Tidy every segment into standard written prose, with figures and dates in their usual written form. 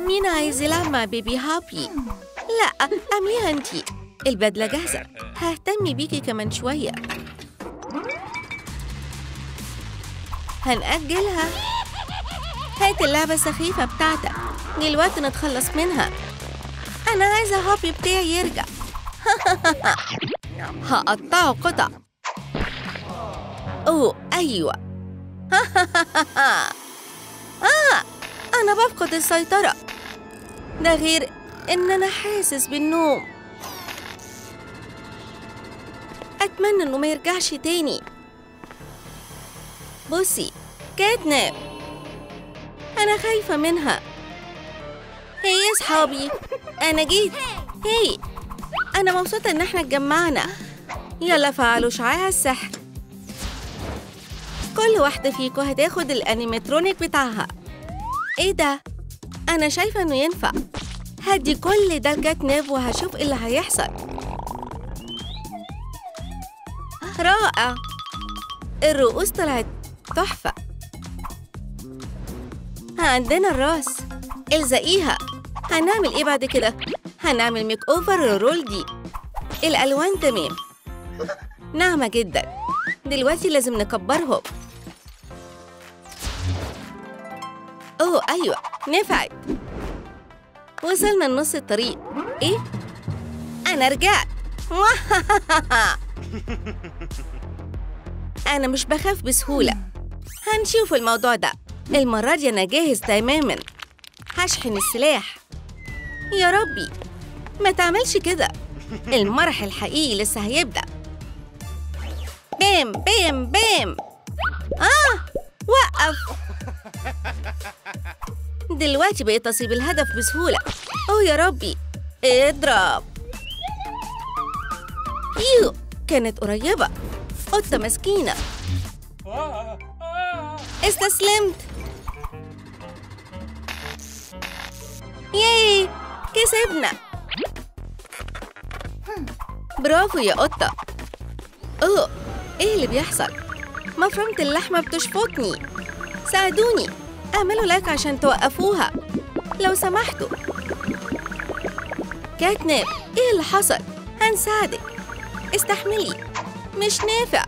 مين عايز يلعب مع بيبي هابي؟ لا، أعمليها أنتي. البدلة جاهزة، ههتم بيكي كمان شوية. هنأجلها. هات اللعبة السخيفة بتاعتك، جه الوقت نتخلص منها. أنا عايزة هابي بتاعي يرجع. هقطعه قطع. أوه أيوة. أنا بفقد السيطرة، ده غير إن أنا حاسس بالنوم. أتمنى إنه ما يرجعش تاني. بصي، كات ناب، أنا خايفة منها. هي أصحابي، أنا جيت. هي، أنا مبسوطة إن إحنا اتجمعنا. يلا فعلوا شعاع السحر. كل واحدة فيكو هتاخد الأنيماترونيك بتاعها. إيه ده؟ أنا شايفة إنه ينفع. هدي كل ده لكات ناب وهشوف إيه اللي هيحصل. رائع! الرؤوس طلعت تحفة. عندنا الراس، الزقيها. هنعمل إيه بعد كده؟ هنعمل ميك أوفر للرول دي. الألوان تمام، ناعمة جدا. دلوقتي لازم نكبرهم. أوه أيوة، نفعت. وصلنا لنص الطريق. إيه؟ أنا رجعت. أنا مش بخاف بسهولة. هنشوف الموضوع ده. المرة دي أنا جاهز تماماً. هشحن السلاح. يا ربي، ما تعملش كده. المرح الحقيقي لسه هيبدأ. بام بام بام. وقف. دلوقتي بقيت أصيب الهدف بسهولة. أوه يا ربي، اضرب. يو، كانت قريبة. قطة مسكينة. استسلمت. ياي، كسبنا. برافو يا قطة. أوه، إيه اللي بيحصل؟ مفرمة اللحمة بتشفطني. ساعدوني، اعملوا لايك عشان توقفوها لو سمحتوا. كات ناب، إيه اللي حصل؟ هنساعدك، استحملي. مش نافع.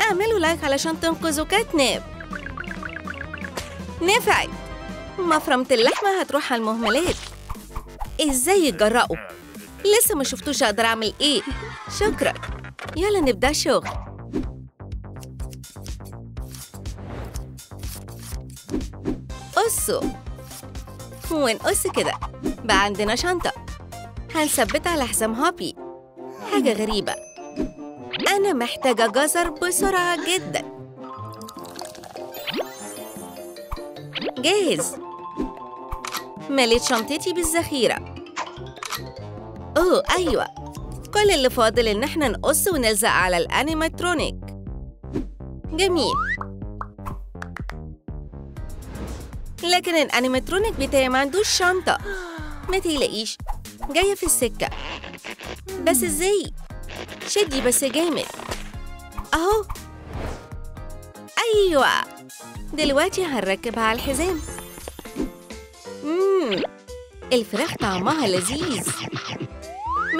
اعملوا لايك علشان تنقذوا كات ناب. نفعت. مفرمة اللحمة هتروح على المهملات. ازاي يتجرأوا؟ لسه ما شفتوش اقدر اعمل ايه. شكرا، يلا نبدأ شغل. قصوا ونقص كده. بقى عندنا شنطة هنثبتها على حزام هابي. حاجة غريبة، أنا محتاجة جزر بسرعة جدا. جاهز. مليت شنطتي بالذخيرة. أوه أيوة، كل اللي فاضل إن احنا نقص ونلزق على الأنيماترونيك. جميل، لكن الأنيماترونيك بتاعي ما عندوش شنطة. ما تقلقيش، جاية في السكة. بس ازاي؟ شدي بس جامد. اهو. ايوه، دلوقتي هنركبها على الحزام. الفراخ طعمها لذيذ.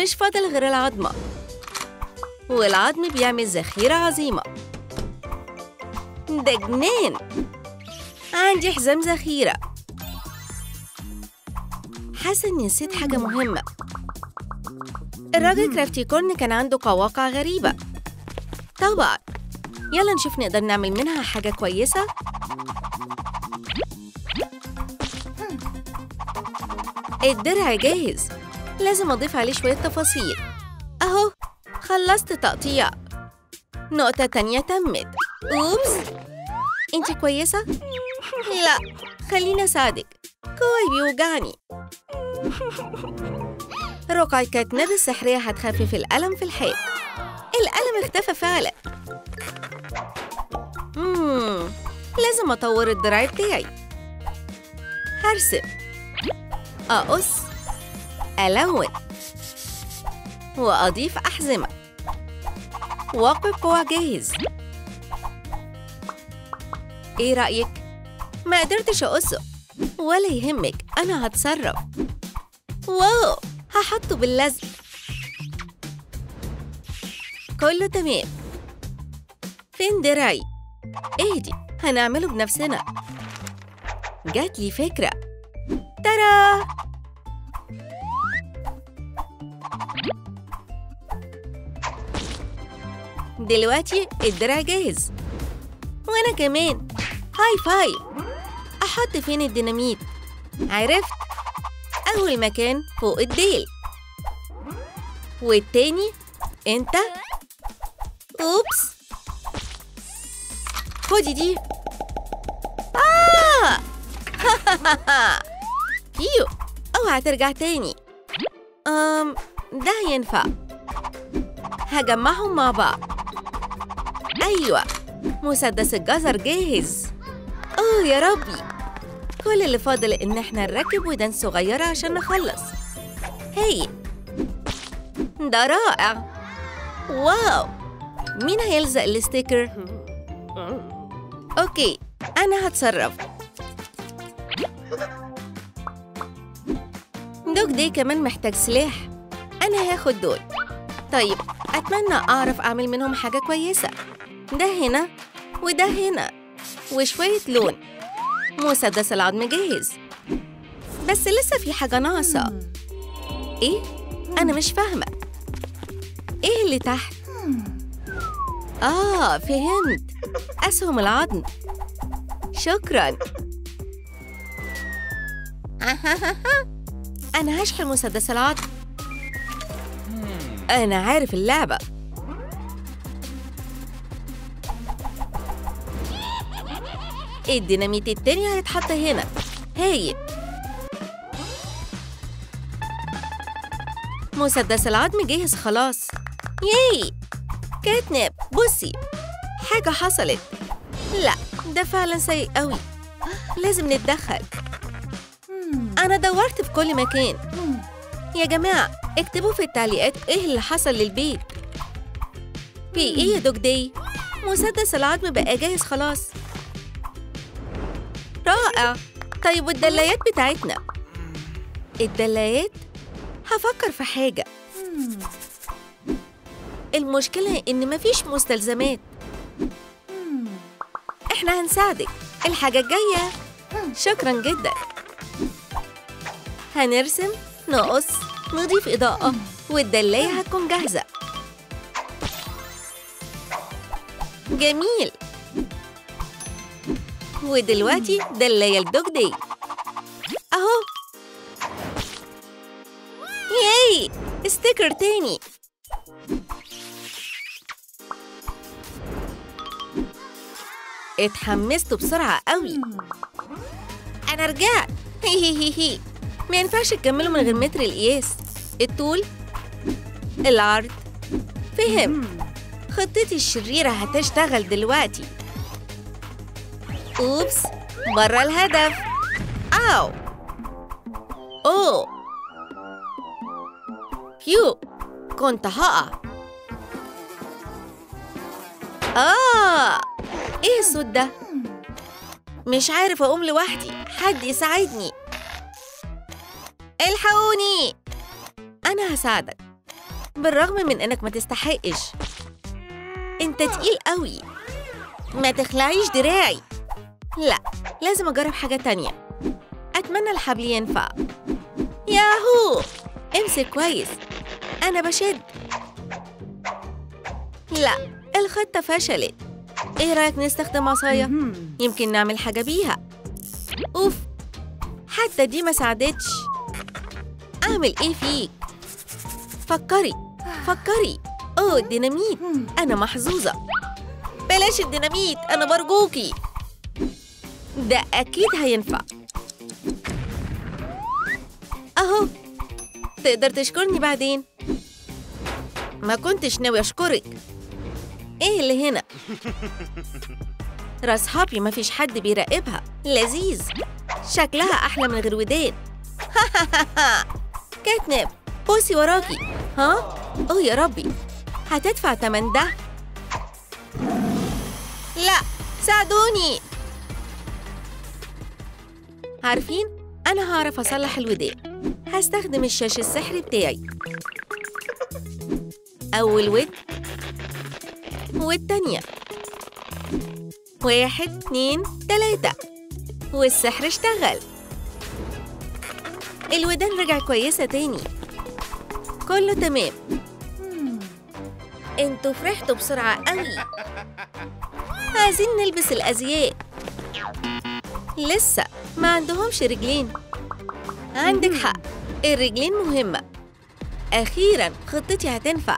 مش فاضل غير العظمة، والعظم بيعمل ذخيرة عظيمة. ده جنان. عندي حزام ذخيرة. حاسة إني نسيت حاجة مهمة. الراجل كرافتيكورن كان عنده قواقع غريبة. طبعا، يلا نشوف نقدر نعمل منها حاجة كويسة. الدرع جاهز، لازم أضيف عليه شوية تفاصيل. أهو، خلصت تقطيع. نقطة تانية تمت. أوبس، أنتي كويسة؟ لا، خليني أساعدك. كوعي بيوجعني. رقعة كات ناب السحرية هتخفف الألم في الحيط. الألم اختفى فعلا. لازم أطور الدراع بتاعي. هرسم، أقص، ألون، وأضيف أحزمة. واقي قوى جاهز. إيه رأيك؟ ما قدرتش أقصه. ولا يهمك، أنا هتصرف. واو، هحطه باللزق. كله تمام. فين دراعي؟ اهدي، هنعمله بنفسنا. جات لي فكرة. ترى دلوقتي الدراع جاهز، وأنا كمان. هاي فاي. أحط فين الديناميت؟ عرفت، أول مكان فوق الديل، والتاني أنت. أوبس، خدي دي. يو، أوعى ترجع تاني. ده ينفع، هجمعهم مع بعض. أيوة، مسدس الجزر جاهز. أوه يا ربي، كل اللي فاضل إن احنا نركب ودان صغيرة عشان نخلص. هاي، ده رائع. واو، مين هيلزق الستيكر؟ أوكي، أنا هتصرف. دوج داي كمان محتاج سلاح، أنا هاخد دول. طيب، أتمنى أعرف أعمل منهم حاجة كويسة. ده هنا وده هنا وشوية لون. مسدس العظم جاهز، بس لسه في حاجة ناقصة. إيه؟ أنا مش فاهمة. إيه اللي تحت؟ فهمت، أسهم العظم. شكراً. أنا هشحن مسدس العظم. أنا عارف اللعبة. الديناميت التاني هيتحط هنا. هايل. مسدس العظم جاهز خلاص. ياي، كات ناب، بصي، حاجة حصلت. لا، ده فعلا سيء قوي، لازم نتدخل. أنا دورت في كل مكان. يا جماعة، اكتبوا في التعليقات إيه اللي حصل للبيت. في إيه يا دوج داي؟ مسدس العظم بقى جاهز خلاص. رائع. طيب، والدلايات بتاعتنا؟ الدلايات؟ هفكر في حاجة. المشكلة إن مفيش مستلزمات. إحنا هنساعدك الحاجة الجاية. شكراً جداً. هنرسم، نقص، نضيف إضاءة، والدلاية هتكون جاهزة. جميل. ودلوقتي دلاية لدوج داي أهو. ياي، ستيكر تاني. اتحمست بسرعة قوي. أنا رجعت. هي ما ينفعش تكملوا من غير متر القياس، الطول، العرض. فهم، خطتي الشريرة هتشتغل دلوقتي. أوبس، بره الهدف. أوه، يو، كنت هقع. إيه الصوت ده؟ مش عارف أقوم لوحدي، حد يساعدني. الحقوني، أنا هساعدك بالرغم من إنك ما تستحقش. أنت تقيل قوي، ما تخلعيش دراعي. لا، لازم أجرب حاجة تانية. أتمنى الحبل ينفع. ياهو، امسك كويس، أنا بشد. لا، الخطة فشلت. إيه رأيك نستخدم عصاية؟ يمكن نعمل حاجة بيها. أوف، حتى دي ما ساعدتش. أعمل إيه فيك؟ فكري، فكري. أوه، الديناميت، أنا محظوظة. بلاش الديناميت، أنا برجوكي. ده أكيد هينفع. أهو، تقدر تشكرني بعدين. ما كنتش ناوي أشكرك. إيه اللي هنا؟ راس حابي مفيش حد بيراقبها. لذيذ، شكلها أحلى من غير ودان. كات ناب، بوسي وراكي. ها؟ أوه يا ربي، هتدفع تمن ده. لا، ساعدوني. عارفين؟ أنا هعرف أصلح الودان. هستخدم الشاش السحري بتاعي. أول ود والتانية. 1 2 3 والسحر اشتغل. الودان رجع كويسة تاني. كله تمام. انتوا فرحتوا بسرعة قوي. عايزين نلبس الأزياء. لسه ما عندهمش رجلين. عندك حق، الرجلين مهمة. أخيراً خطتي هتنفع.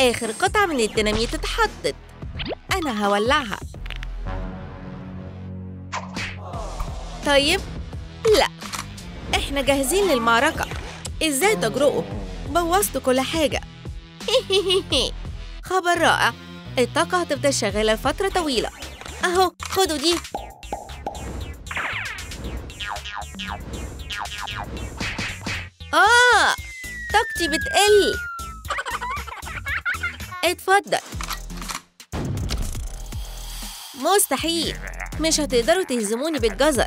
آخر قطعة من الديناميت اتحطت. أنا هولعها. طيب؟ لأ، إحنا جاهزين للمعركة. إزاي تجرؤوا؟ بوظتوا كل حاجة. خبر رائع، الطاقة هتفضل شغالة لفترة طويلة. أهو خدوا دي. طاقتي بتقل. اتفضل. مستحيل، مش هتقدروا تهزموني بالجزر.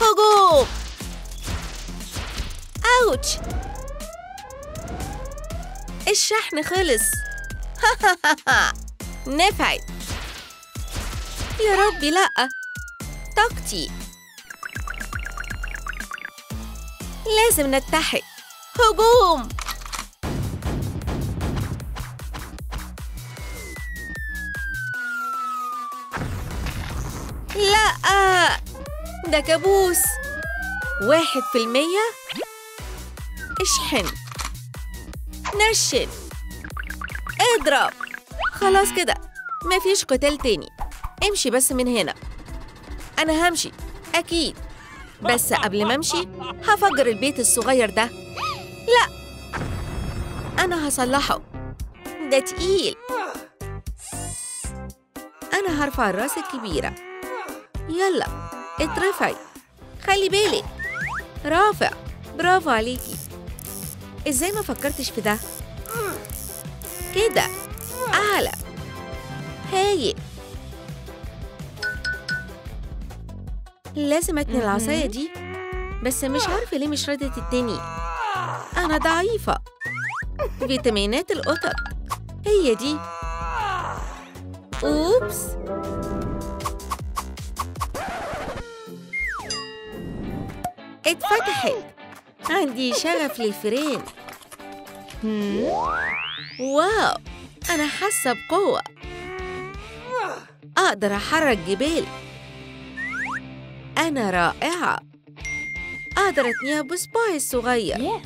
هجوم! أوتش! الشحن خلص. نفعت. يا ربي لأ، طاقتي. لازم نتحد. هجوم! لأ، ده كابوس. 1%. اشحن، نشن، اضرب. خلاص كده، مفيش قتال تاني. امشي بس من هنا. أنا همشي أكيد، بس قبل ما أمشي هفجر البيت الصغير ده. لأ، أنا هصلحه. ده تقيل. أنا هرفع الراس الكبيرة. يلا اترفعي، خلي بالك. رافع، برافو عليكي. ازاي ما فكرتش في ده؟ كده أعلى. هايل. لازم أتني العصاية دي، بس مش عارفة ليه مش راضية تتني. أنا ضعيفة. فيتامينات القطط هي دي. أوبس. اتفتحت. عندي شغف للفيران. واو، أنا حاسة بقوة. أقدر أحرك جبال. أنا رائعة. أقدر أتنيها بصباعي الصغير.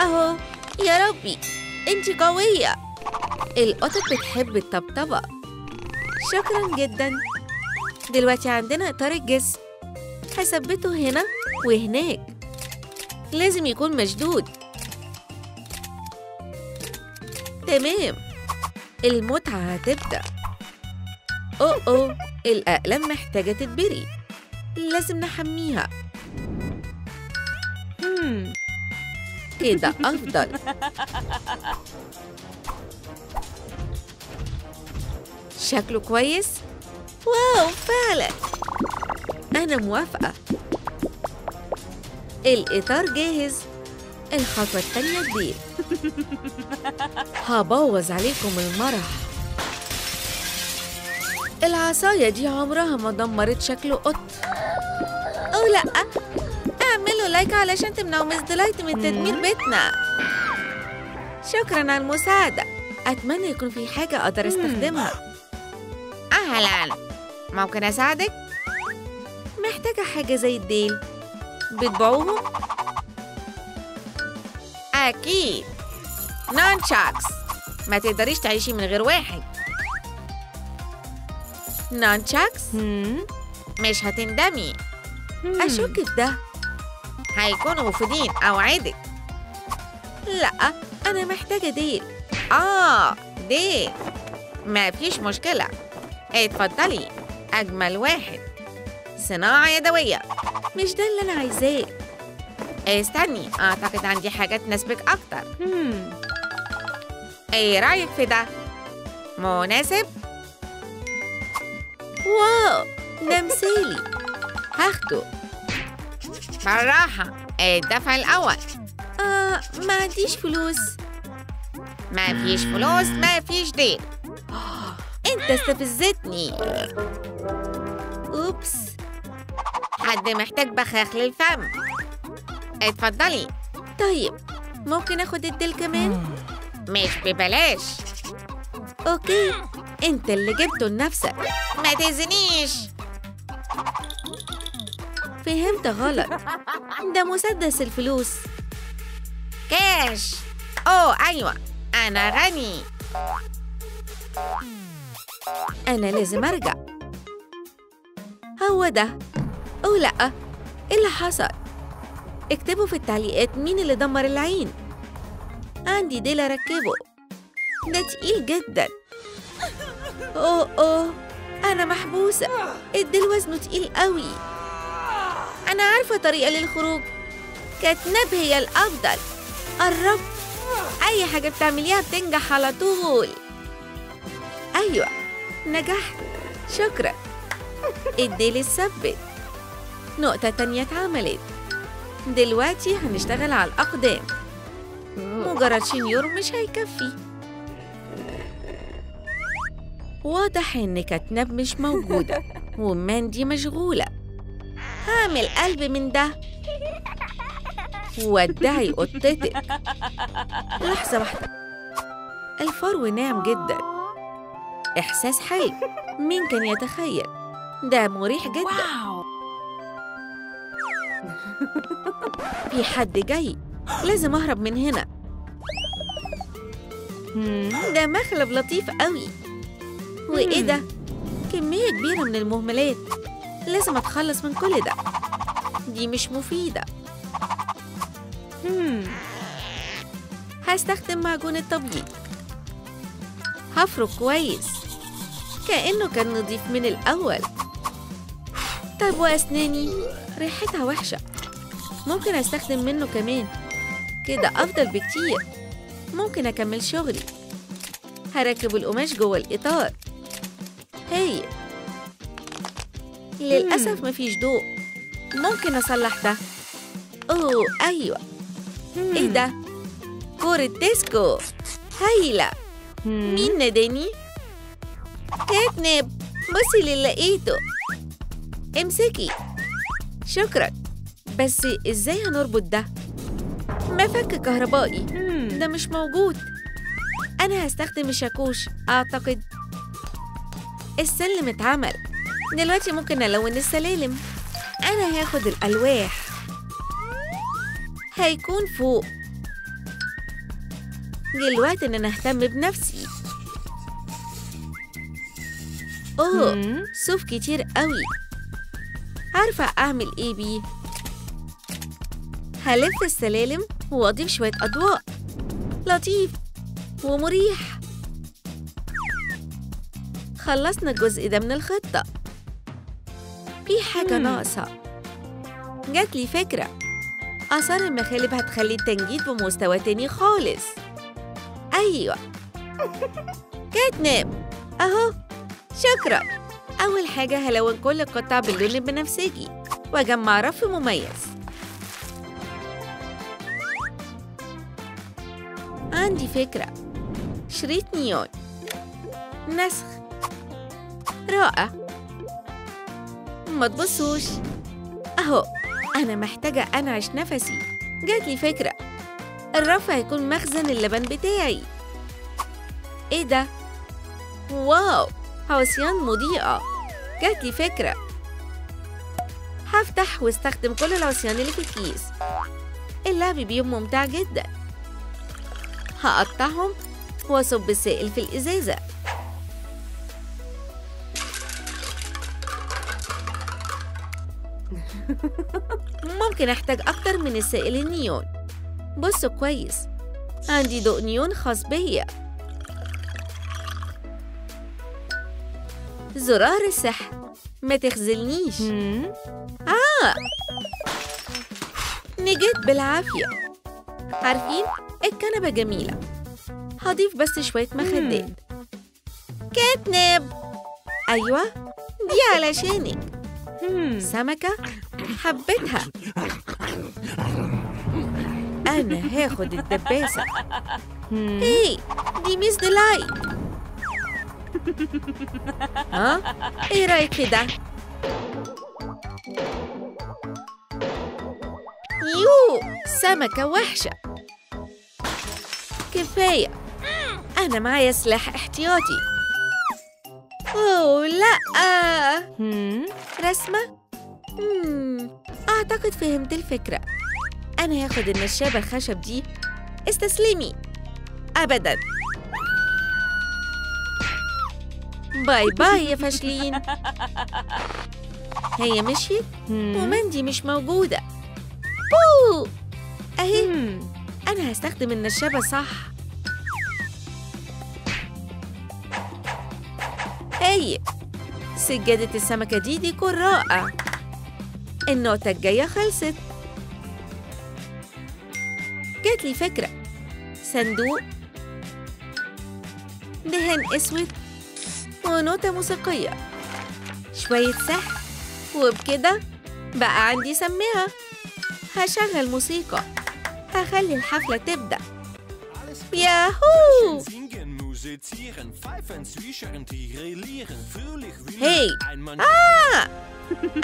أهو. يا ربي، أنتي قوية. القطط بتحب الطبطبة. شكراً جداً. دلوقتي عندنا إطار الجسم. هثبته هنا وهناك. لازم يكون مشدود. تمام، المتعة هتبدأ. أوه، الأقلام محتاجة تتبري. لازم نحميها. كده أفضل. شكله كويس. واو فعلا، أنا موافقة. الإطار جاهز. الخطوة التانية كبيرة. هبوظ عليكم المرح. العصاية دي عمرها ما دمرت شكل قط. أو لأ، اعملوا لايك علشان تمنعوا مس ديلايت من تدمير بيتنا. شكراً على المساعدة. أتمنى يكون في حاجة أقدر أستخدمها. أهلاً، ممكن أساعدك؟ محتاجة حاجة زي الديل. بتبيعوهم؟ أكيد. نانشاكس، ما تقدريش تعيشي من غير واحد. نانشاكس؟ مش هتندمي. أشك في ده. هيكونوا مفيدين، أوعدك. لأ، أنا محتاجة ديل. ديل، ما فيش مشكلة. اتفضلي، أجمل واحد. صناعة يدوية. مش ده اللي أنا عايزاه. استني، أعتقد عندي حاجة تناسبك أكتر. إيه رأيك في ده؟ مناسب؟ واو، تمثيلي. هاخده بالراحة. الدفع الأول. ما عنديش فلوس. ما فيش فلوس ما فيش دين. أنت استفزتني. أوبس. حد محتاج بخاخ للفم. اتفضلي. طيب ممكن آخد الديل كمان؟ مش ببلاش. أوكي أنت اللي جبته لنفسك. ما تأذنيش. فهمت غلط. ده مسدس الفلوس. كاش. أوه أيوة أنا غني. أنا لازم أرجع. هو ده. أوه لأ. إيه اللي حصل؟ اكتبوا في التعليقات مين اللي دمر العين. عندي ديل أركبه. ده تقيل جدا. أوه أنا محبوسة. الديل وزنه تقيل قوي. أنا عارفة طريقة للخروج. كات ناب هي الأفضل. قربت. أي حاجة بتعمليها بتنجح على طول. أيوة نجحت. شكرا. الديل اتثبت. نقطة تانية اتعملت. دلوقتي هنشتغل على الأقدام. مجرد شنيور مش هيكفي. واضح إن كات ناب مش موجودة وماندي مشغولة. هعمل قلب من ده. ودعي قطتك. لحظة واحدة. الفرو ناعم جدا. إحساس حلو. مين كان يتخيل؟ ده مريح جدا. في حد جاي. لازم أهرب من هنا. ده مخلب لطيف قوي. وإيه ده؟ كمية كبيرة من المهملات. لازم أتخلص من كل ده. دي مش مفيدة. هستخدم معجون التبييض. هفرك كويس كأنه كان نضيف من الأول. طب وأسناني؟ ريحتها وحشة. ممكن أستخدم منه كمان. كده أفضل بكتير. ممكن أكمل شغلي. هركب القماش جوه الإطار. هايل. للأسف مفيش ضوء. ممكن أصلح ده. أوه أيوة. إيه ده؟ كورة ديسكو. هايلة. مين ناداني؟ كات ناب. بصي اللي لقيته. امسكي. شكرا. بس ازاي هنربط ده؟ مفك كهربائي. ده مش موجود. أنا هستخدم الشاكوش أعتقد. السلم اتعمل. دلوقتي ممكن ألون السلالم. أنا هاخد الألواح. هيكون فوق. جه الوقت إن أنا أهتم بنفسي. أوه صوف كتير قوي. عارفة أعمل إيه بيه؟ هلف السلالم وأضيف شوية أضواء. لطيف ومريح. خلصنا الجزء ده من الخطة. في حاجة ناقصة. جات لي فكرة. آثار المخالب هتخلي التنجيد بمستوى تاني خالص. أيوة. كات ناب أهو. شكرا. أول حاجة هلون كل القطع باللون البنفسجي وأجمع رف مميز. عندي فكرة. شريط نيون. نسخ. رائع. ما تبصوش. أهو. أنا محتاجة أنعش نفسي. جاتلي فكرة. الرف هيكون مخزن اللبن بتاعي. إيه ده؟ واو عصيان مضيئة. جاتلي فكرة. هفتح واستخدم كل العصيان اللي في الكيس. اللعب بيهم ممتع جدا. هقطعهم وأصب السائل في الإزازة. ممكن أحتاج أكتر من السائل النيون. بصوا كويس. عندي ضوء نيون خاص بيا. زرار السحر. ما تخذلنيش. نجيت بالعافية. عارفين؟ الكنبة جميلة. هضيف بس شوية مخدات. كات ناب. أيوة دي علشانك. سمكة حبيتها. أنا هاخد الدباسة. إيه دي ميس ديلاي. ها؟ إيه رأيك في ده؟ يو سمكة وحشة. كفاية، أنا معايا سلاح احتياطي. أوه لأ. رسمة؟ أعتقد فهمت الفكرة. أنا هاخد النشابة الخشب دي. استسلمي. أبداً. باي باي يا فاشلين. هي مشيت ومندي مش موجودة. بو أهي. أنا هستخدم النشابة صح. هي سجادة السمكة دي كل رائعة. النقطة الجاية خلصت. جات لي فكرة. صندوق، دهان أسود، ونوتة موسيقية، شوية سحر، وبكده بقى عندي سماعة. هشغل موسيقى، هخلي الحفلة تبدأ. ياهو! هاي!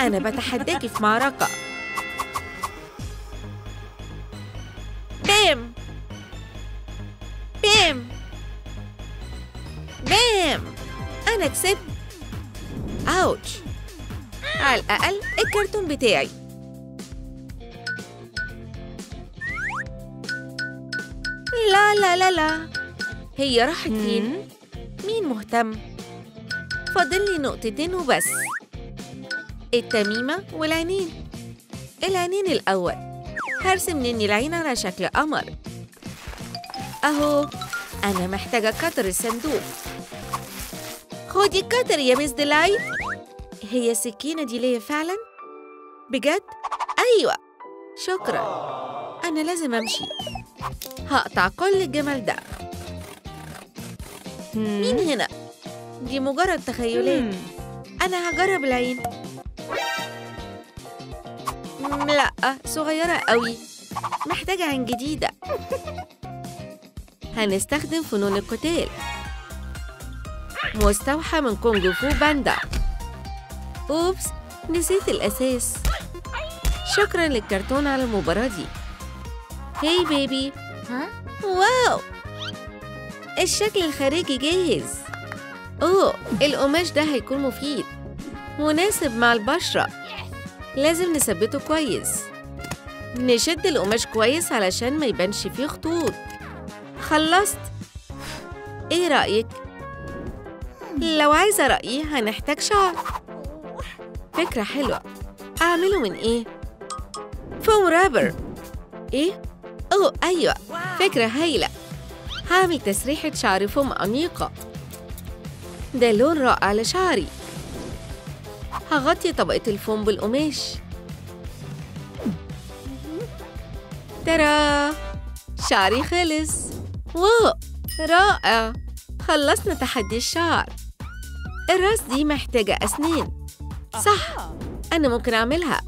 أنا بتحداكي في معركة. بام! بام! بام! أنا كسبت. أوتش! على الأقل الكرتون بتاعي. لا لا لا لا. هي راحت فين؟ مين مهتم؟ فاضل لي نقطتين وبس. التميمة والعينين. العينين الأول. هرسم نني العين على شكل قمر. أهو. أنا محتاجة كتر الصندوق. خدي كتر يا ميس ديلاي. هي السكينة دي ليا فعلا؟ بجد؟ أيوة. شكرا. أنا لازم أمشي. هقطع كل الجمل ده. مين هنا؟ دي مجرد تخيلات. أنا هجرب العين. لأ صغيرة قوي. محتاجة عين جديدة. هنستخدم فنون القتال. مستوحى من كونج فو باندا. أوبس نسيت الأساس. شكرا للكرتون على المباراة دي. هاي بيبي. ها؟ واو الشكل الخارجي جاهز. أوه القماش ده هيكون مفيد، مناسب مع البشرة. لازم نثبته كويس. نشد القماش كويس علشان ما يبانش فيه خطوط. خلصت. إيه رأيك؟ لو عايزة رأيي هنحتاج شعر. فكرة حلوة. أعمله من إيه؟ فوم رابر. إيه؟ أوه أيوة فكرة هايلة. هعمل تسريحة شعر فم أنيقة. ده لون رائع لشعري. هغطي طبقة الفم بالقماش. ترى شعري خلص. واو رائع. خلصنا تحدي الشعر. الراس دي محتاجة أسنان. صح أنا ممكن أعملها.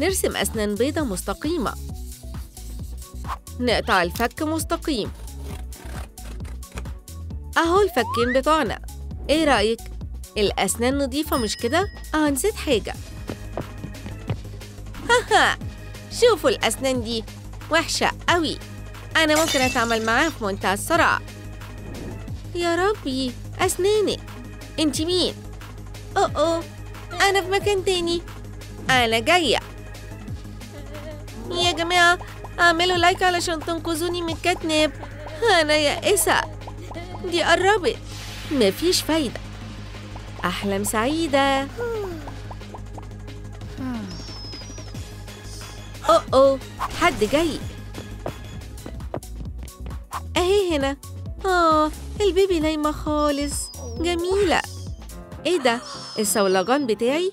نرسم أسنان بيضة مستقيمة. نقطع الفك مستقيم. أهو الفكين بتوعنا. إيه رأيك؟ الأسنان نظيفة مش كده؟ نسيت حاجة. هاها شوفوا الأسنان دي وحشة قوي. أنا ممكن أتعامل معاها في منتهى السرعة. يا ربي أسناني. أنت مين؟ أوه أنا في مكان تاني. أنا جاية. يا جماعة اعملوا لايك علشان تنقذوني من كات ناب. أنا يائسة. دي قربت. مفيش فايدة. أحلام سعيدة. أوه حد جاي. أهي هنا. البيبي نايمة خالص. جميلة. إيه ده؟ الصولجان بتاعي؟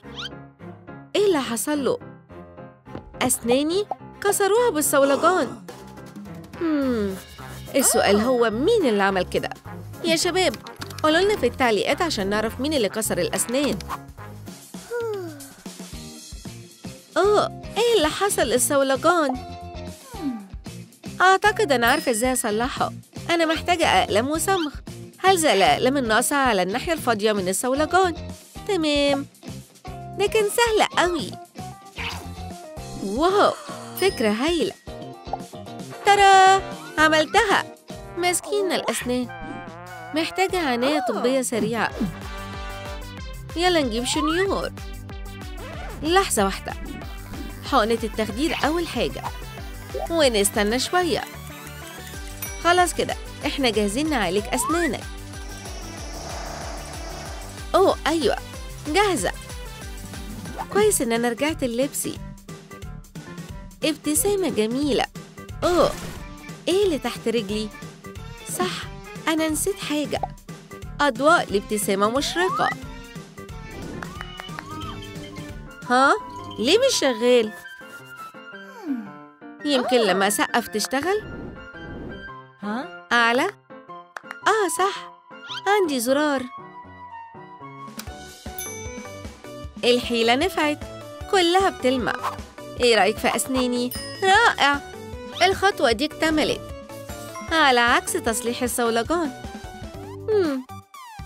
إيه اللي حصل له؟ أسناني؟ كسروها بالصولجان. السؤال هو مين اللي عمل كده؟ يا شباب قولولنا في التعليقات عشان نعرف مين اللي كسر الأسنان. أوه، إيه اللي حصل للصولجان؟ أعتقد أنا عارفة إزاي أصلحه، أنا محتاجة أقلم وصمغ، هلزق الأقلام الناقصة على الناحية الفاضية من الصولجان، تمام، ده كان سهل أوي، واو، فكرة هايلة، ترى عملتها، مسكين الأسنان، محتاجة عناية طبية سريعة، يلا نجيب شنيور، لحظة واحدة، حقنة التخدير أول حاجة، ونستنى شوية، خلاص كده إحنا جاهزين نعالج أسنانك، أوه أيوة جاهزة، كويس إن أنا رجعت للبسي، ابتسامة جميلة، أوه إيه اللي تحت رجلي؟ صح أنا نسيت حاجة، أضواء لابتسامة مشرقة، ها؟ ليه مش شغال؟ يمكن لما أسقف تشتغل؟ ها؟ أعلى؟ آه صح، عندي زرار، الحيلة نفعت، كلها بتلمع، إيه رأيك في أسناني؟ رائع، الخطوة دي اكتملت، على عكس تصليح الصولجان،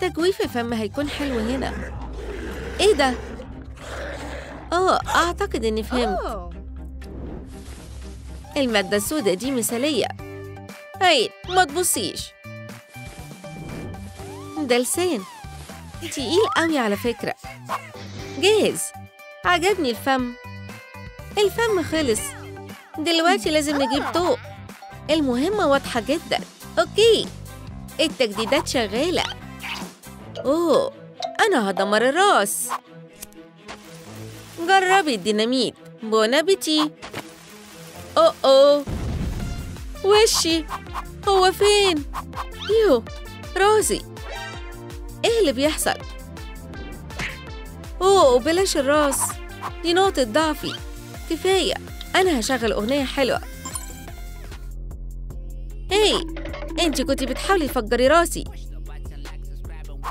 تجويف الفم هيكون حلو هنا، إيه ده؟ أوه أعتقد إني فهمت، المادة السوداء دي مثالية، هاي ما تبصيش، ده لسان، تقيل قوي على فكرة، جاهز، عجبني الفم، الفم خلص، دلوقتي لازم نجيب طوق، المهمة واضحة جدا، أوكي، التجديدات شغالة، أوه أنا هدمر الراس، جربي الديناميت، بون أبيتي، أوه أوه، وشي، هو فين؟ يو، راسي، إيه اللي بيحصل؟ أوه بلاش الراس، دي نقطة ضعفي، كفاية، أنا هشغل أغنية حلوة، هاي، أنتِ كنتِ بتحاولي تفجري راسي،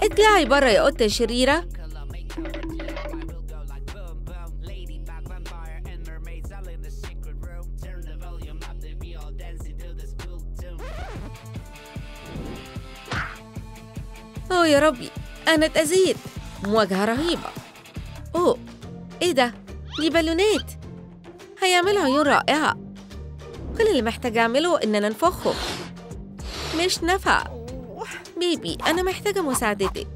اطلعي برا يا قطة شريرة، أوه يا ربي أنا اتأذيت مواجهة رهيبة أوه إيه ده؟ دي بالونات هيعملوا عيون رائعة كل اللي محتاجة أعمله إن أنا أنفخهم مش نافع بيبي أنا محتاجة مساعدتك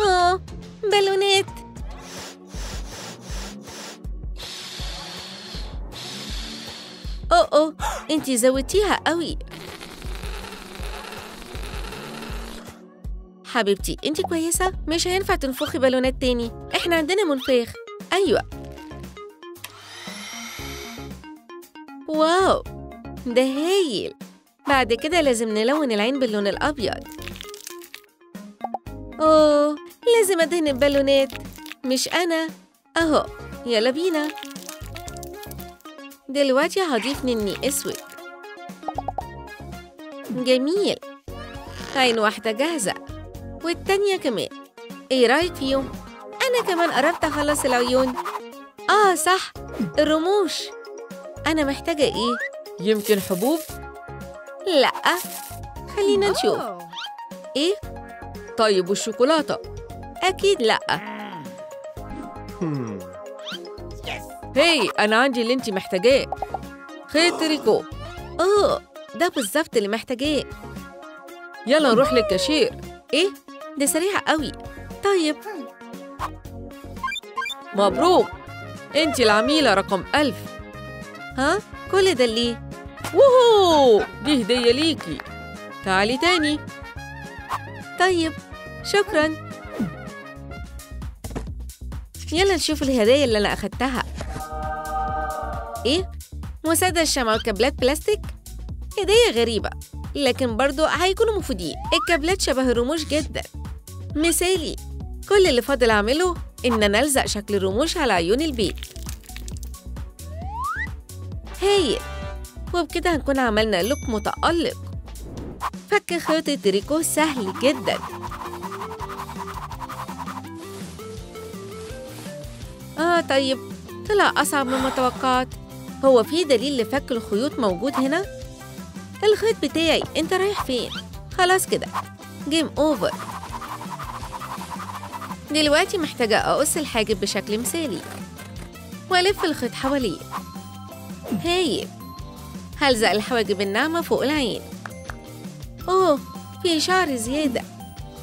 أوه بالونات أوه أوه أنتي زودتيها قوي حبيبتي انتي كويسة؟ مش هينفع تنفخي بالونات تاني احنا عندنا منفاخ ايوه واو ده هايل بعد كده لازم نلون العين باللون الابيض اوه لازم ادهن البالونات مش انا اهو يلا بينا دلوقتي هضيف نني اسود جميل عين واحدة جاهزة والتانية كمان ايه رايك فيهم؟ انا كمان قربت اخلص العيون اه صح الرموش انا محتاجة ايه؟ يمكن حبوب؟ لا خلينا نشوف ايه؟ طيب والشوكولاتة؟ اكيد لا هاي انا عندي اللي انتي محتاجاه خيط تريكو اوه ده بالظبط اللي محتاجاه يلا نروح للكاشير ايه؟ ده سريع قوي طيب مبروك انتي العميلة رقم 1000 ها؟ كل ده ليه؟ ووهو دي هدية ليكي تعالي تاني طيب شكرا يلا نشوف الهدايا اللي انا اخدتها ايه؟ مسدس شمع وكابلات بلاستيك؟ هدية غريبة لكن برضو هيكونوا مفيدين الكابلات شبه الرموش جدا مثالي كل اللي فاضل اعمله ان انا الزق شكل الرموش على عيون البيت هايل وبكده هنكون عملنا لوك متألق فك خيط التريكو سهل جدا اه طيب طلع أصعب مما توقعت. هو في دليل لفك الخيوط موجود هنا؟ الخيط بتاعي، أنت رايح فين؟ خلاص كده جيم أوفر. دلوقتي محتاجة أقص الحاجب بشكل مثالي وألف الخيط حواليه. هايل. هلزق الحواجب الناعمة فوق العين. أوه، في شعر زيادة،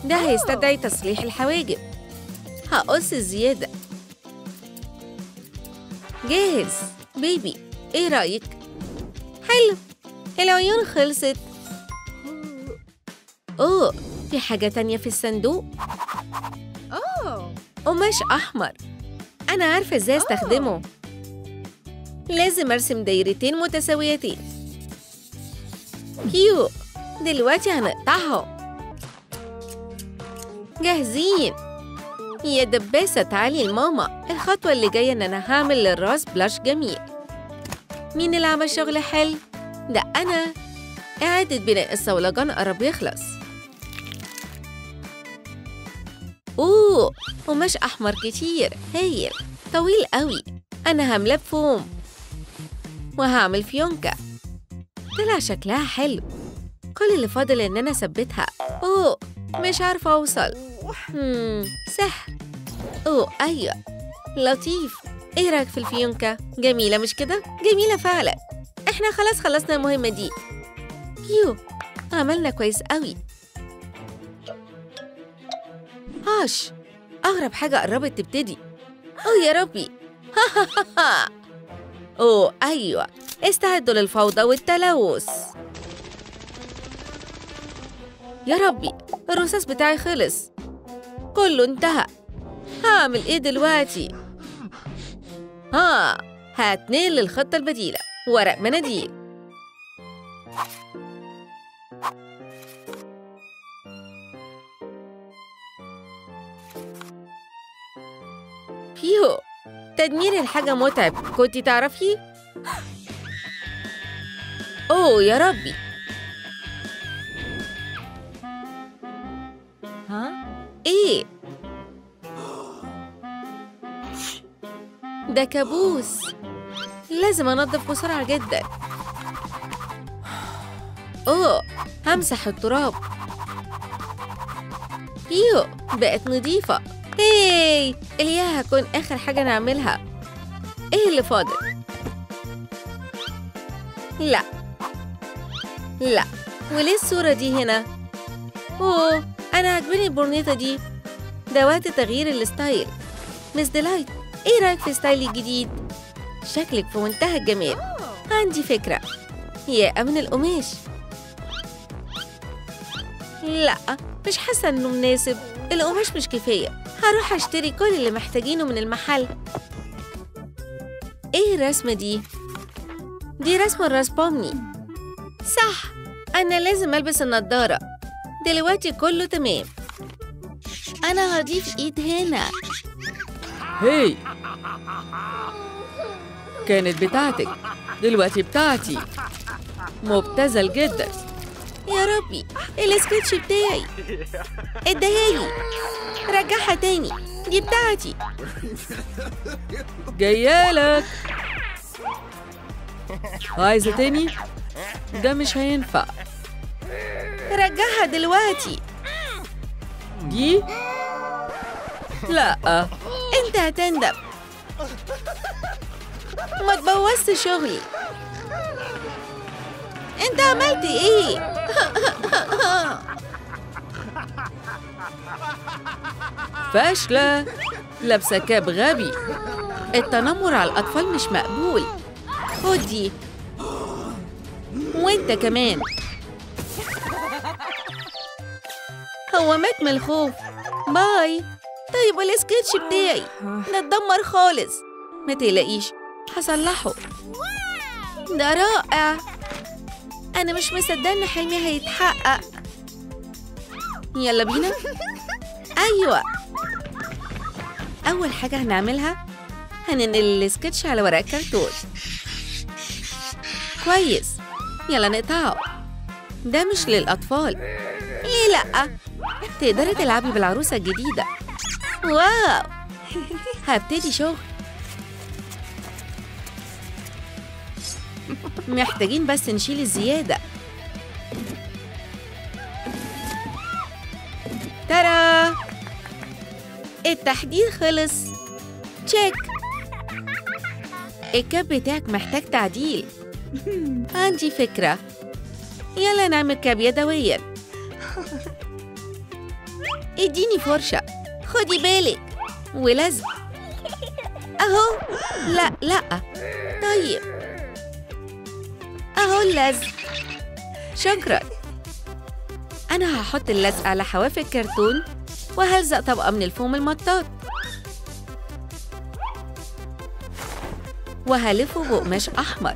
ده هيستدعي تصليح الحواجب. هقص الزيادة. جاهز بيبي، ايه رأيك؟ حلو، العيون خلصت. أوه، في حاجة تانية في الصندوق. قماش أحمر، أنا عارفة إزاي أستخدمه. لازم أرسم دايرتين متساويتين. كيو، دلوقتي هنقطعهم. جاهزين. يا دباسة، تعالي لماما. الخطوة اللي جاية إن أنا هعمل للراس بلاش جميل. مين اللي عمل شغل حلو؟ ده أنا. إعادة بناء الصولجان قرب يخلص. أوه، قماش أحمر كتير، هايل، طويل قوي. أنا هملاه بفوم وهعمل فيونكة. طلع شكلها حلو. كل اللي فاضل إن أنا أثبتها. أوه، مش عارفة أوصل. سحر. أوه أيوه، لطيف. إيه رأيك في الفيونكة؟ جميلة مش كده؟ جميلة فعلا. إحنا خلاص خلصنا المهمة دي. يو، عملنا كويس قوي. هاش، أغرب حاجة قربت تبتدي. أوه يا ربي. أوه أيوه، استعدوا للفوضى والتلوث. يا ربي، الرصاص بتاعي خلص، كله انتهى. هعمل ايه دلوقتي؟ هتنقل للخطة البديلة. ورق مناديل. فيهو، تدمير الحاجة متعب، كنتي تعرفي؟ أوه يا ربي. ايه ده؟ كابوس. لازم انضف بسرعة جدا. اوه، همسح التراب. يو، بقت نظيفة. هاي، اللي هي هكون اخر حاجة نعملها. ايه اللي فاضل؟ لا لا، وليه الصورة دي هنا؟ اوه، أنا عاجبني البورنيطة دي. ده وقت تغيير الستايل. مس ديلايت، إيه رأيك في ستايلي الجديد؟ شكلك في منتهى الجمال. عندي فكرة. يا أمن القماش. لأ، مش حاسة إنه مناسب. القماش مش كفاية. هروح أشتري كل اللي محتاجينه من المحل. إيه الرسمة دي؟ دي رسمة الراس بامني. صح، أنا لازم ألبس النضارة. دلوقتي كله تمام. أنا هضيف إيد هنا. هاي، كانت بتاعتك، دلوقتي بتاعتي. مبتذل جدا. يا ربي، السكتش بتاعي. اديهالي، رجعها تاني، دي بتاعتي. جايالك. عايزة تاني؟ ده مش هينفع. رجعها دلوقتي. دي؟ لا، انت هتندم. ما تبوظش شغلي. انت عملت ايه؟ فاشلة. لابسة كاب غبي. التنمر على الأطفال مش مقبول. خد دي، وانت كمان. هو مات من الخوف. باي. طيب، والسكتش بتاعي ده اتدمر خالص. ما تقلقيش، هصلحه. ده رائع. انا مش مصدقه ان حلمي هيتحقق. يلا بينا. ايوه، اول حاجه هنعملها هننقل السكتش على ورق كرتون. كويس، يلا نقطعه. ده مش للاطفال. ليه لا؟ تقدري تلعبي بالعروسة الجديدة. واو، هبتدي شغل. محتاجين بس نشيل الزيادة. ترى التحديد خلص. تشيك. الكاب بتاعك محتاج تعديل. عندي فكرة، يلا نعمل كاب يدويا. اديني فرشة، خدي بالك، ولزق اهو. لا لا، طيب اهو اللزق، شكرا. انا هحط اللزق على حواف الكرتون وهلزق طبقة من الفوم المطاط وهلفه بقماش احمر،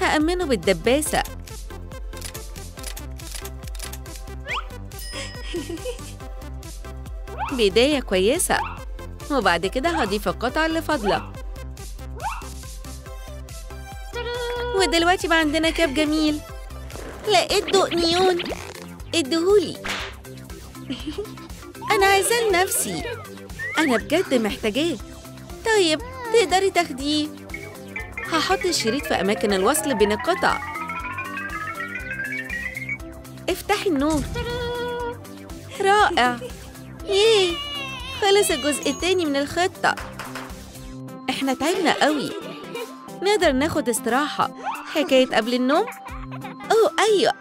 هأمنه بالدباسة. بداية كويسة، وبعد كده هضيف القطع اللي فاضلة. ودلوقتي بقى عندنا كاب جميل. لقيت ضوء نيون، اديهولي، أنا عايزاه لنفسي، أنا بجد محتاجاه. طيب تقدري تاخديه. هحط الشريط في أماكن الوصل بين القطع. افتحي النور. رائع. ياه، خلص الجزء التاني من الخطة. احنا تعبنا قوي، نقدر ناخد استراحة. حكاية قبل النوم؟ اوه ايوه،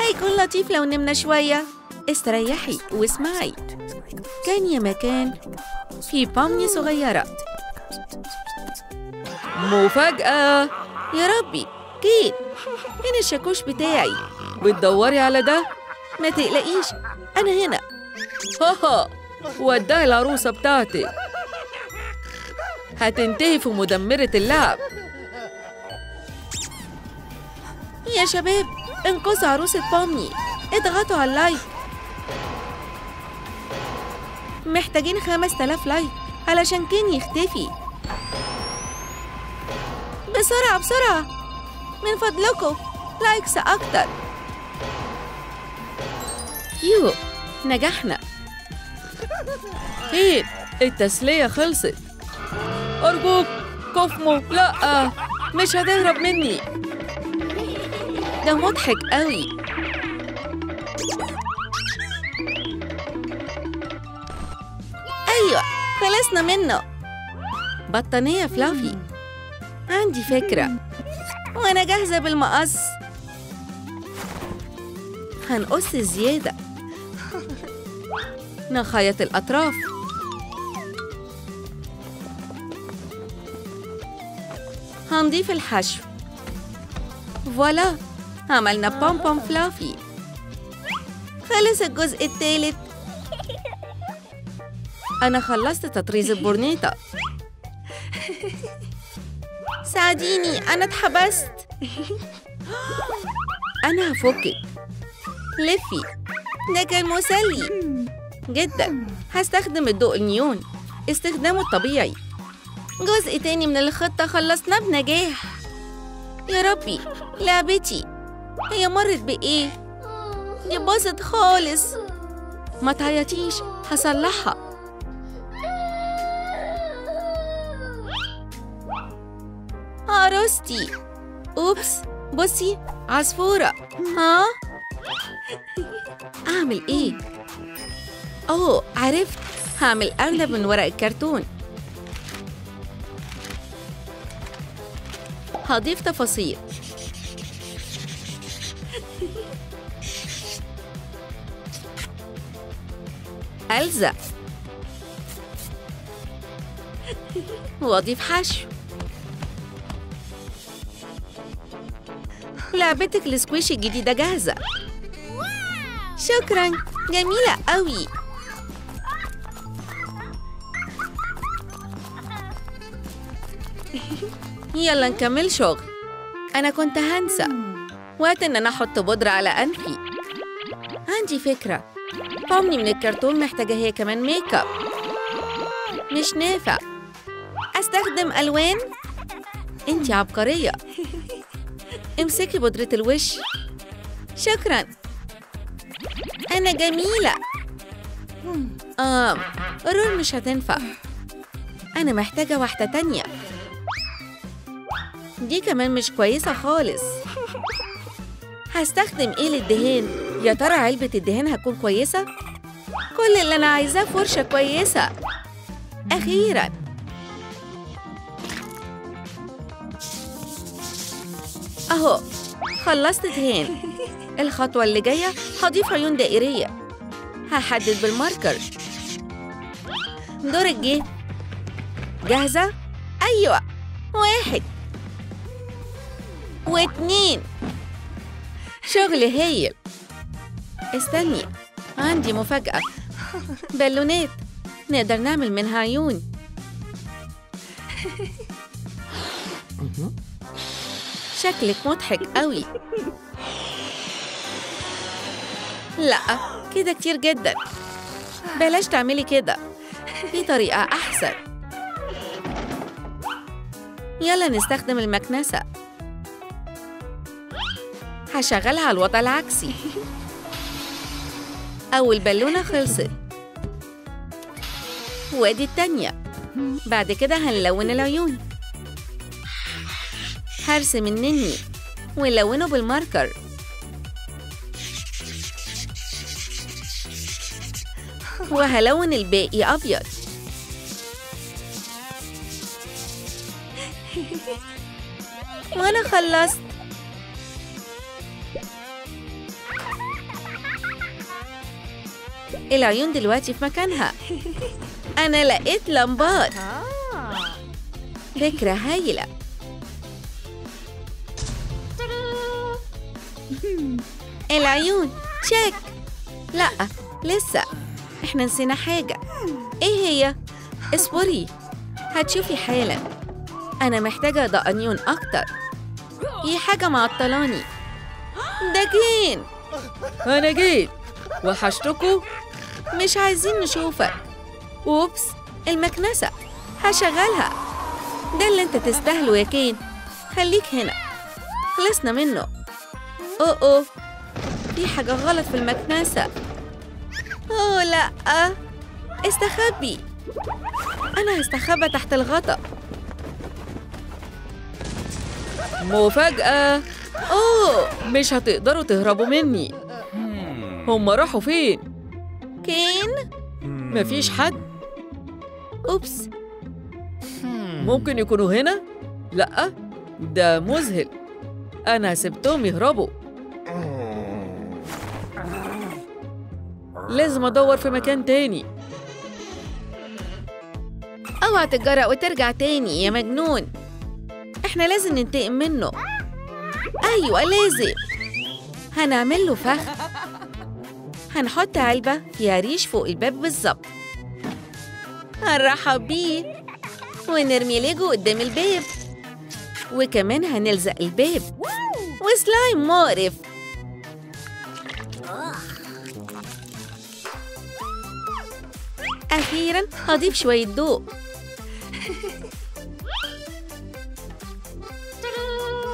هيكون لطيف لو نمنا شوية. استريحي واسمعي. كان يا مكان في بامية صغيرة. مفاجأة! يا ربي، كيت، هنا الشاكوش بتاعي. بتدوري على ده؟ ما تقلقيش، أنا هنا. هاها، وداها العروسة بتاعتك. هتنتهي في مدمرة اللعب. يا شباب، انقذوا عروسة بامي، اضغطوا على اللايك. محتاجين 5000 لايك علشان كين يختفي. بسرعة بسرعة، من فضلكم لايكس أكتر. يو، نجحنا. كيت، التسلية خلصت. أرجوك كفمو، لأ مش هتهرب مني. ده مضحك قوي. أيوة، خلصنا منه. بطانية فلافي، عندي فكرة، وأنا جاهزة بالمقص. هنقص الزيادة، نخيط الأطراف، هنضيف الحشو. فوالا، عملنا بوم بوم فلافي. خلص الجزء الثالث. أنا خلصت تطريز البورنيطة. ساعديني، أنا اتحبست. أنا هفكك. لفي، ده كان مسلي جدا. هستخدم الضوء النيون، استخدامه الطبيعي. جزء تاني من الخطة خلصناه بنجاح. يا ربي، لعبتي هي مرت بإيه؟ دي باظت خالص. ما تعيطيش، هصلحها. عروستي، أوبس، بصي، عصفورة. ها؟ أعمل إيه؟ أوه عرفت، هعمل أرنب من ورق الكرتون. هضيف تفاصيل. ألزق وأضيف حشو. لعبتك السكويش الجديدة جاهزة. شكرا، جميلة قوي. يلا نكمل شغل. أنا كنت هنسى، وقت إن أنا أحط بودرة على أنفي. عندي فكرة، بامني من الكرتون محتاجة هي كمان ميك اب. مش نافع، أستخدم ألوان. أنتي عبقرية. امسكي بودرة الوش. شكرا، أنا جميلة. رول مش هتنفع، أنا محتاجة واحدة تانية. دي كمان مش كويسة خالص. هستخدم ايه للدهان؟ يا ترى علبة الدهان هتكون كويسة؟ كل اللي انا عايزاه فرشة كويسة. أخيرا. اهو خلصت دهان. الخطوة اللي جاية هضيف عيون دائرية. هحدد بالماركر. دورك جه. جاهزة؟ أيوة. 1 و2. شغل هايل. استني، عندي مفاجأة. بالونات نقدر نعمل منها عيون. شكلك مضحك قوي. لأ كده كتير جدا، بلاش تعملي كده، في طريقة أحسن. يلا نستخدم المكنسة. هشغلها على الوضع العكسي. أول بالونة خلصت، وادي التانية. بعد كده هنلون العيون. هرسم النني ونلونه بالماركر. وهلون الباقي أبيض. وأنا خلصت. العيون دلوقتي في مكانها. أنا لقيت لمبات. فكرة هايلة. العيون تشيك. لأ لسه، احنا نسينا حاجة. ايه هي؟ اصبري هتشوفي حالا. انا محتاجة دقنيون اكتر. ايه حاجة معطلاني. دجين انا جيت. وحشتكوا. مش عايزين نشوفك. اوبس، المكنسة هشغلها. ده اللي انت تستاهله يا كين. خليك هنا، خلصنا منه. اوه في حاجة غلط في المكنسة. اوه لأ، استخبي. أنا هستخبى تحت الغطاء. مفاجأة. اوه مش هتقدروا تهربوا مني. هم راحوا فين؟ كين؟ مفيش حد. أوبس، ممكن يكونوا هنا؟ لأ ده مذهل، أنا سبتهم يهربوا. لازم أدور في مكان تاني. أوعى تتجرأ وترجع تاني يا مجنون. إحنا لازم ننتقم منه. أيوة لازم. هنعمل له فخ. هنحط علبة فيها ريش فوق الباب بالظبط. هنرحب بيه ونرمي ليجو قدام الباب. وكمان هنلزق الباب. وسلايم مقرف. أخيراً هضيف شوية ضوء.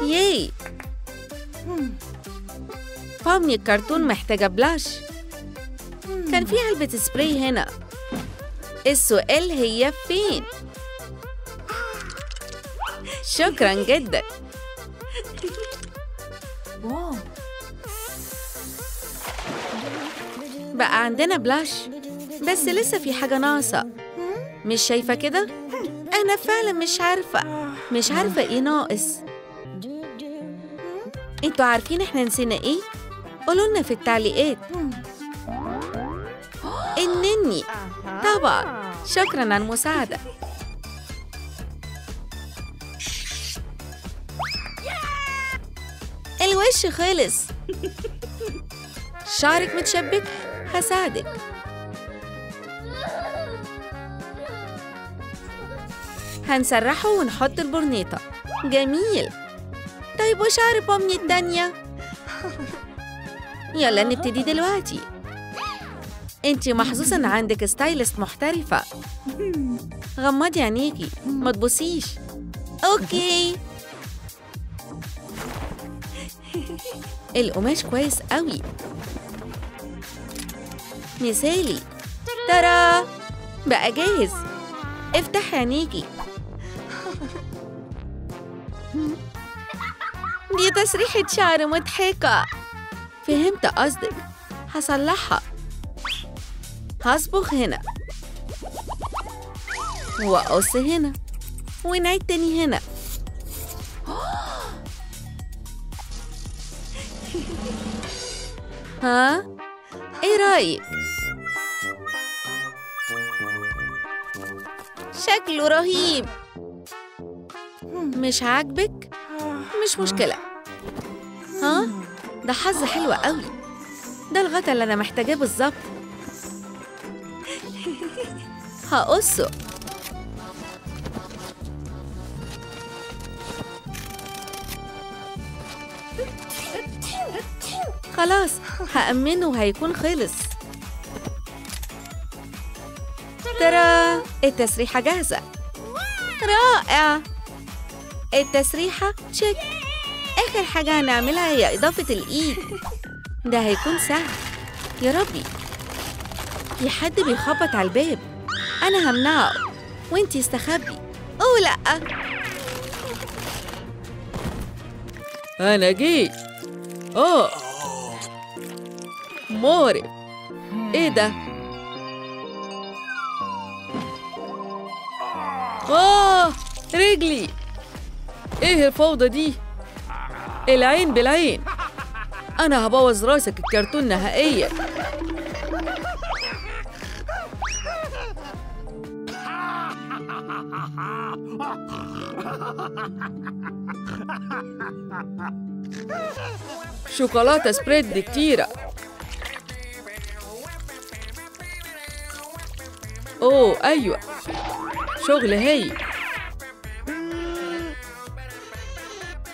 ياي. فمي الكرتون محتاجة بلاش. كان في علبة سبراي هنا. السؤال هي فين؟ شكراً جداً. بقى عندنا بلاش، بس لسه في حاجة ناقصة. مش شايفة كده؟ أنا فعلاً مش عارفة إيه ناقص. أنتوا عارفين إحنا نسينا إيه؟ قولولنا في التعليقات. النني طبعاً. شكراً على المساعدة. الوش خلص. شعرك متشبك؟ هساعدك. هنسرحه ونحط البرنيطة. جميل. طيب وشعر بامني التانية؟ يلا نبتدي دلوقتي. انتي محظوظة ان عندك ستايلست محترفة. غمضي عينيكي، ما تبصيش. اوكي. القماش كويس قوي. مثالي. ترا بقى جاهز. افتحي عينيكي. دي تسريحة شعر مضحكة. فهمت قصدك، هصلحها. هصبغ هنا وأقص هنا ونعيد تاني هنا. ها؟ ايه رأيك؟ شكله رهيب. مش عاجبك؟ مش مشكلة. ها؟ ده حظ حلوة قوي. ده الغطا اللي أنا محتاجاه بالظبط. هقصه. خلاص هأمنه وهيكون خلص. ترى التسريحة جاهزة. رائع. التسريحة تشيك. آخر حاجة هنعملها هي إضافة الإيد. ده هيكون سهل. يا ربي، في حد بيخبط على الباب. أنا همنعه وإنتي استخبي. أوه لأ، أنا جيت. أوه موري، ايه ده؟ رجلي. ايه الفوضى دي؟ العين بالعين. انا هبوظ راسك الكرتون نهائيا. شوكولاته سبريد كتيره. أوه أيوة، شغل هايل.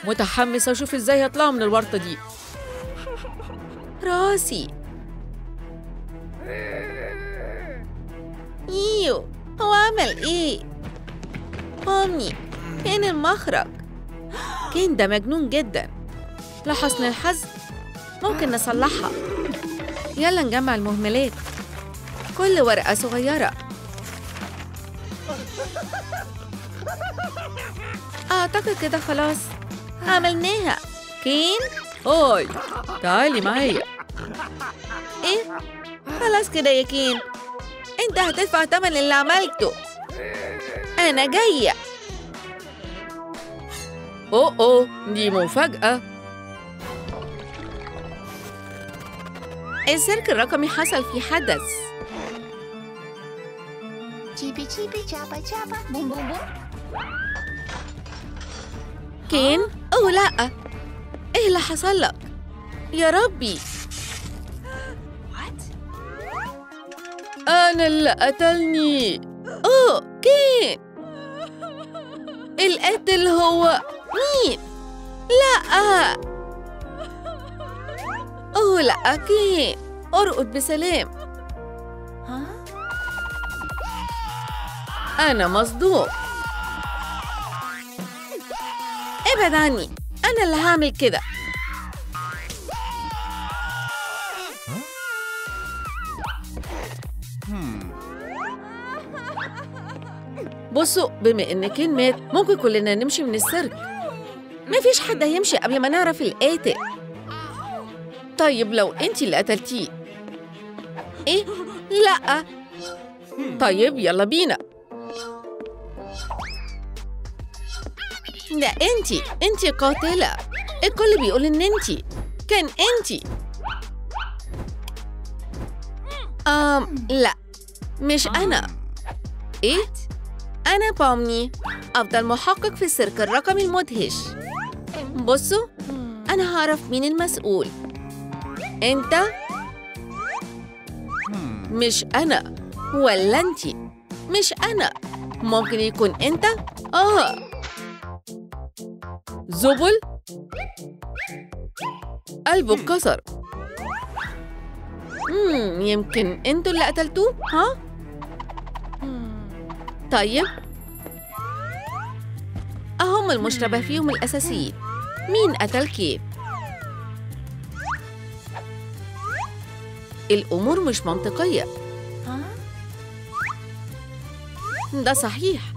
متحمسة أشوف إزاي هطلعوا من الورطة دي. راسي. إيوه، هو عمل إيه؟ أمي، فين المخرج؟ كين ده مجنون جدا. لحسن الحظ ممكن نصلحها. يلا نجمع المهملات، كل ورقة صغيرة. أعتقد كده خلاص عملناها. كين، أوي تعالي معايا. إيه؟ خلاص كده يا كين، أنت هتدفع تمن اللي عملته. أنا جاية. أوه دي مفاجأة. السيرك الرقمي حصل فيه حدث. كين، أوه لأ، إيه اللي حصل لك؟ يا ربي، أنا اللي قتلني. أوه كين، القاتل هو مين؟ لأ، أوه لأ كين، أرقد بسلام. أنا مصدوم. ابعد عني، أنا اللي هعمل كده. بصوا، بما إن كين مات ممكن كلنا نمشي من السيرك. مفيش حد هيمشي قبل ما نعرف القاتل. طيب لو أنتي اللي قتلتيه؟ إيه؟ لأ. طيب يلا بينا. ده انتي قاتلة. الكل بيقول ان انتي. كان انتي. لا، مش انا. ايه؟ انا بومني، افضل محقق في السيرك الرقمي المدهش. بصوا، انا هعرف مين المسؤول. انت؟ مش انا. ولا انتي؟ مش انا. ممكن يكون انت؟ زبل؟ قلبه اتكسر. يمكن انتوا اللي قتلتوه؟ ها؟ طيب اهم المشتبه فيهم الاساسيين. مين قتل كيف؟ الامور مش منطقية. ده صحيح،